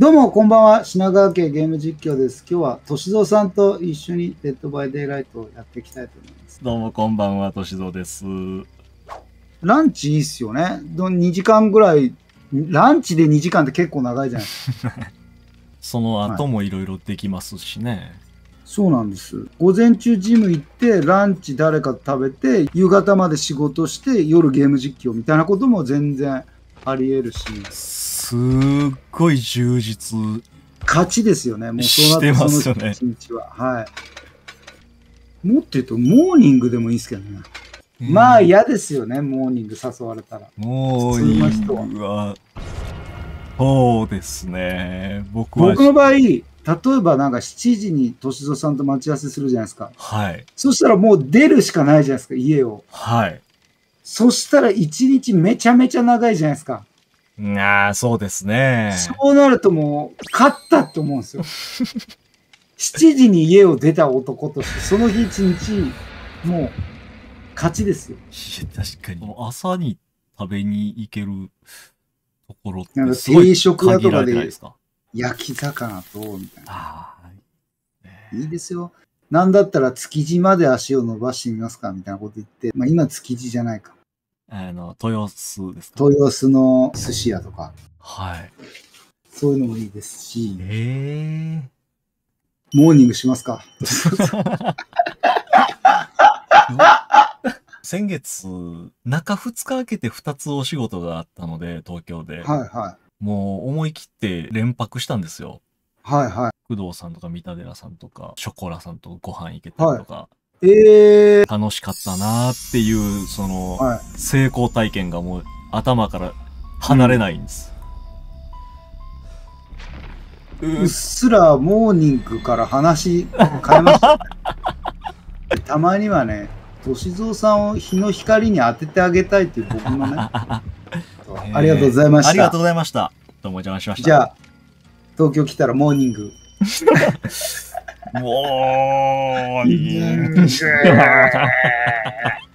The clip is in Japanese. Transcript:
どうも、こんばんは。品川家ゲーム実況です。今日は、歳三さんと一緒に、デッドバイデイライトをやっていきたいと思います。どうも、こんばんは。歳三です。ランチいいっすよね。2時間ぐらい、ランチで2時間って結構長いじゃないですか。その後もいろいろできますしね、はい。そうなんです。午前中ジム行って、ランチ誰か食べて、夕方まで仕事して、夜ゲーム実況みたいなことも全然あり得るし。すっごい充実勝ちですよね。もうそうなってますよね。一日は、はい。もっと言うとモーニングでもいいですけどね。まあ嫌ですよね。モーニング誘われたら。モーニングはそうですね。僕の場合、例えばなんか7時に歳三さんと待ち合わせするじゃないですか。はい。そしたらもう出るしかないじゃないですか。家を。はい。そしたら一日めちゃめちゃ長いじゃないですか。ああ、そうですね。そうなるともう、勝ったって思うんですよ。7時に家を出た男として、その日一日、もう、勝ちですよ。確かに。朝に食べに行けるところってすごい限られてないですか。定食屋とかで、焼き魚と、みたいな。いいですよ。なんだったら築地まで足を伸ばしてみますか、みたいなこと言って、まあ今築地じゃないか。豊洲ですか。豊洲の寿司屋とか。はい。そういうのもいいですし。モーニングしますか。先月、中2日空けて2つお仕事があったので、東京で。はいはい。もう思い切って連泊したんですよ。はいはい。工藤さんとか三田寺さんとか、ショコラさんとご飯行けたりとか。はい、楽しかったなーっていう、その、はい、成功体験がもう頭から離れないんです。うっすらモーニングから話変えました、ね。たまにはね、歳三さんを日の光に当ててあげたいっていう僕もね。ありがとうございました。ありがとうございました。どうもお邪魔しました。じゃあ、東京来たらモーニング。もう、いいんじゃー